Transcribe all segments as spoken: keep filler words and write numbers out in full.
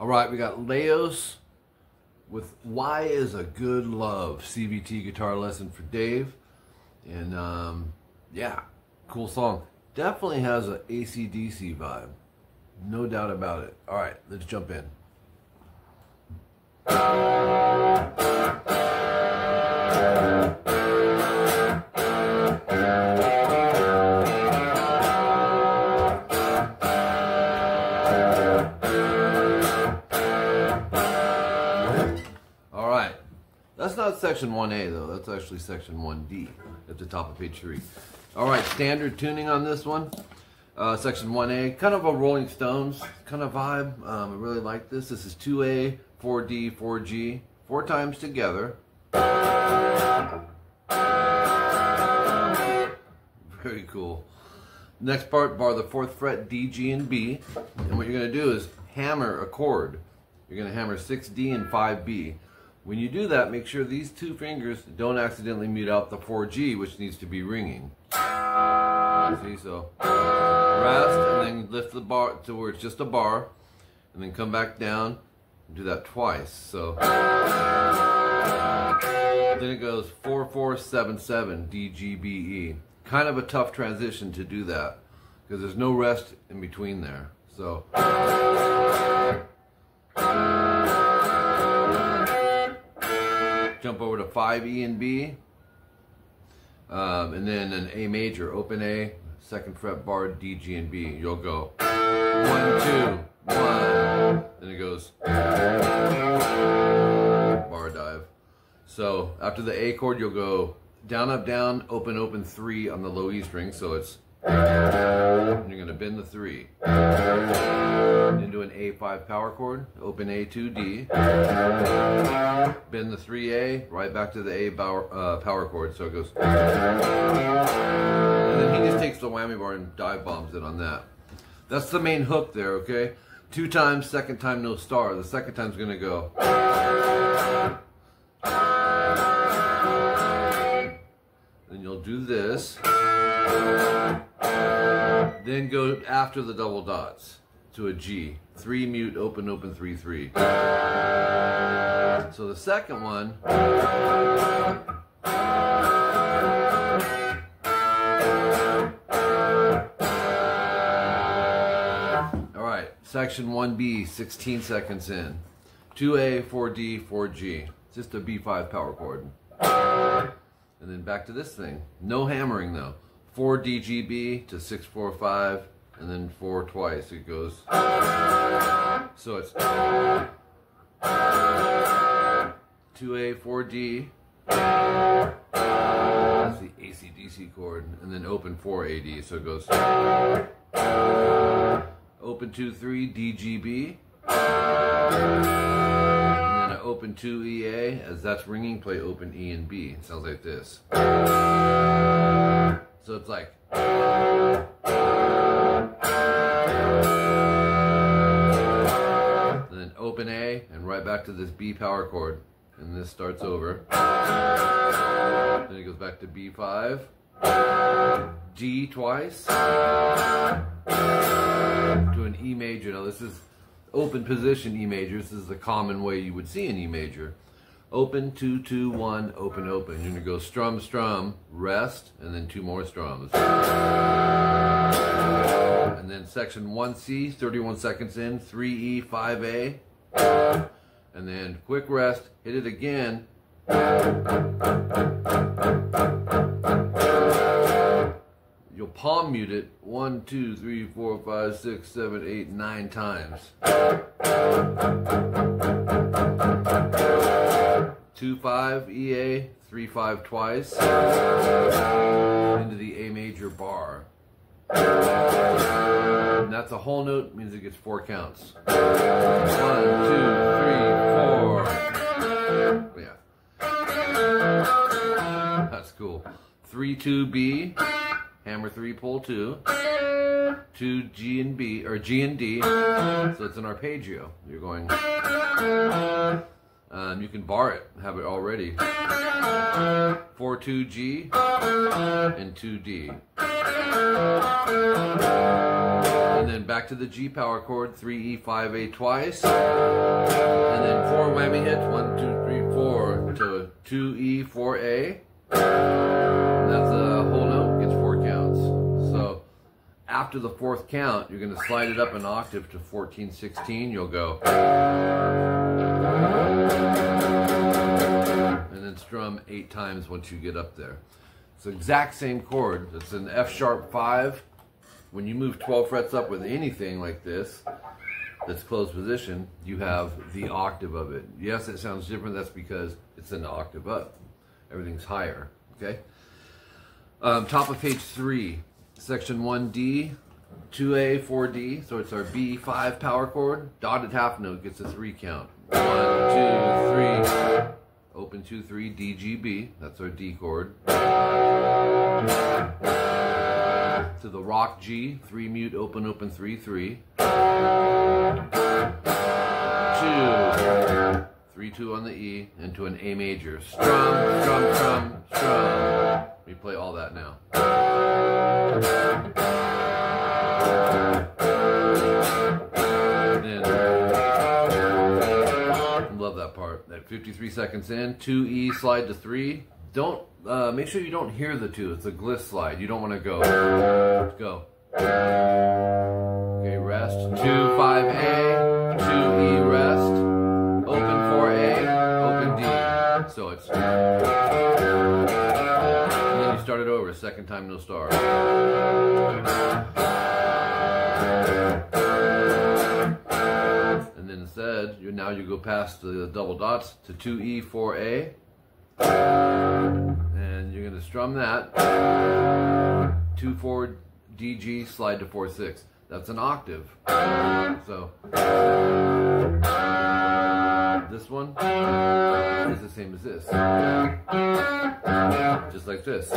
All right, we got Laos with Why Is a Good Love, C V T guitar lesson for Dave. And um, yeah, cool song. Definitely has an A C D C vibe. No doubt about it. All right, let's jump in. That's not section one A though, that's actually section one D at the top of page three. Alright, standard tuning on this one, uh, section one A, kind of a Rolling Stones kind of vibe. Um, I really like this. This is two A, four D, four G, four times together. Very cool. Next part, bar the fourth fret, D, G, and B. And what you're going to do is hammer a chord. You're going to hammer six D and five B. When you do that, make sure these two fingers don't accidentally mute out the four G, which needs to be ringing. See, so rest, and then lift the bar to where it's just a bar, and then come back down and do that twice. So then it goes four four seven seven D G B E. Kind of a tough transition to do that because there's no rest in between there. So. Jump over to five E and B, um, and then an A major, open A, second fret bar, D, G, and B. You'll go one, two, one, and it goes bar dive. So after the A chord, you'll go down, up, down, open, open, three on the low E string. So it's, and you're gonna bend the three into an A five power chord, open A two D, bend the three A, right back to the A power, uh, power chord, so it goes, and then he just takes the whammy bar and dive bombs it on that. That's the main hook there, okay? Two times, second time no star. The second time's gonna go, then you'll do this, then go after the double dots to a G, three mute, open, open, three, three. So the second one, all right, section one B, sixteen seconds in, two A, four D, four G, just a B five power chord. And then back to this thing, no hammering though. four D G B to six, four, five, and then four twice. It goes. So it's two A, four D. That's the A C D C chord, and then open four A D. So it goes. Open two, three D G B, and then I open two E A. As that's ringing, play open E and B. It sounds like this. So it's like, and then open A and right back to this B power chord, and this starts over. Then it goes back to B five, G twice, to an E major. Now this is open position E major. This is the common way you would see an E major. Open, two, two, one, open, open. You're gonna go strum, strum, rest, and then two more strums. And then section one C, thirty-one seconds in, three E, five A. And then quick rest, hit it again. You'll palm mute it one, two, three, four, five, six, seven, eight, nine times. two five E A, three five twice, into the A major bar. And that's a whole note, means it gets four counts. one, two, three, four. Yeah. That's cool. three two B, hammer three, pull two. two G and B, or G and D. So it's an arpeggio. You're going. Um, you can bar it, have it already. four two G and two D. and then back to the G power chord, three E five A twice, and then four whammy hits, one, two, three, four, to two E four A, that's a whole note, gets four counts. So after the fourth count, you're going to slide it up an octave to fourteen sixteen, you'll go, and then strum eight times once you get up there. It's the exact same chord. It's an F sharp five. When you move twelve frets up with anything like this, that's closed position, you have the octave of it. Yes, it sounds different. That's because it's an octave up. Everything's higher, okay? Um, top of page three, section one D, two A, four D. So it's our B five power chord. Dotted half note gets a three count. One, two, three. Open two, three, D, G, B. That's our D chord. To the rock G, three mute, open, open, three, three. Two, three, two on the E, and to an A major. Strum, strum, strum, strum. We play all that now. Then, I love that part. At fifty-three seconds in, two E slide to three. Don't uh, make sure you don't hear the two. It's a glyph slide. You don't want to go. Let's go. Okay, rest. Two five A. Two E rest. Open four A. Open D. So it's. And then you start it over. Second time, no star. And then instead, you now you go past the double dots to two E four A. And you're going to strum that, two four D G, slide to four six. That's an octave. So, this one is the same as this. Just like this.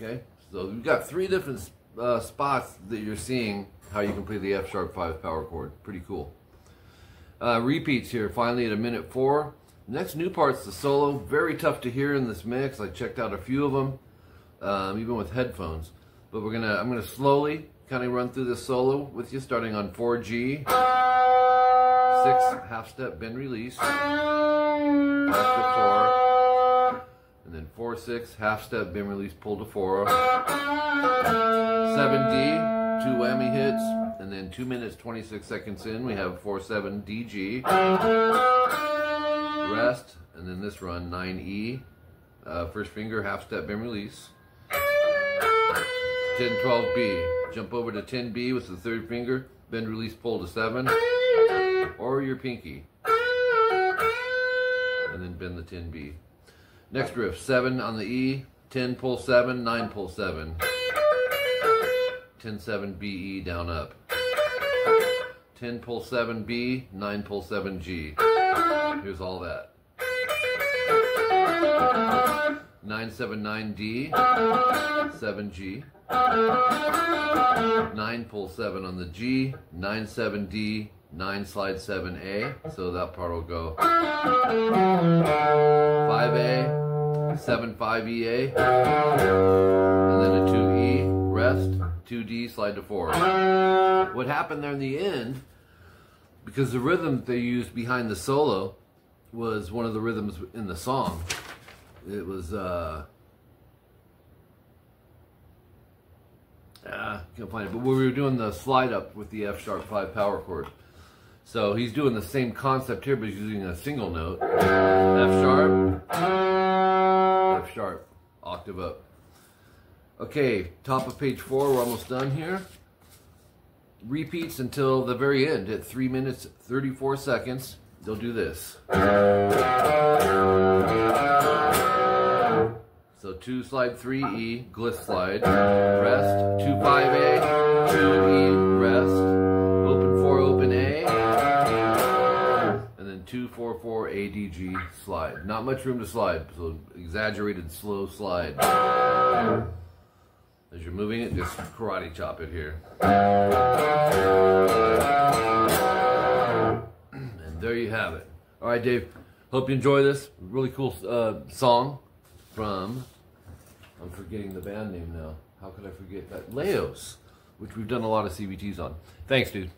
Okay? So you've got three different uh, spots that you're seeing how you can play the F sharp five power chord. Pretty cool. Uh, repeats here, finally at a minute four. Next new part's the solo. Very tough to hear in this mix. I checked out a few of them, um, even with headphones. But we're gonna, I'm gonna slowly kind of run through this solo with you, starting on four G, six half step bend release, back to four, and then four six half step bend release pull to four, seven D, two whammy hits, and then two minutes twenty-six seconds in we have four seven D G. Rest, and then this run, nine E, uh, first finger, half step, bend release, ten twelve B, jump over to ten B with the third finger, bend release, pull to seven, or your pinky, and then bend the ten B. Next riff, seven on the E, ten pull seven, nine pull seven, ten seven B E down up, ten pull seven B, nine pull seven G. Here's all that. nine seven nine D, seven G. nine pull seven on the G, nine seven D, nine slide seven A. So that part will go five A, seven five E A, and then a two E, rest, two D, slide to four. What happened there in the end, because the rhythm they used behind the solo was one of the rhythms in the song. It was, uh, ah, can't find it, but we were doing the slide up with the F sharp five power chord. So he's doing the same concept here, but he's using a single note. F sharp, F sharp, octave up. Okay, top of page four, we're almost done here. Repeats until the very end at three minutes thirty-four seconds. They'll do this. So two slide three E glyph slide rest two five A two E rest open four open A and then two four four A D G slide. Not much room to slide, so exaggerated slow slide. As you're moving it, just karate chop it here. And there you have it. All right, Dave, hope you enjoy this really cool uh, song from, I'm forgetting the band name now. How could I forget that? Laos. which we've done a lot of C V Ts on. Thanks, dude.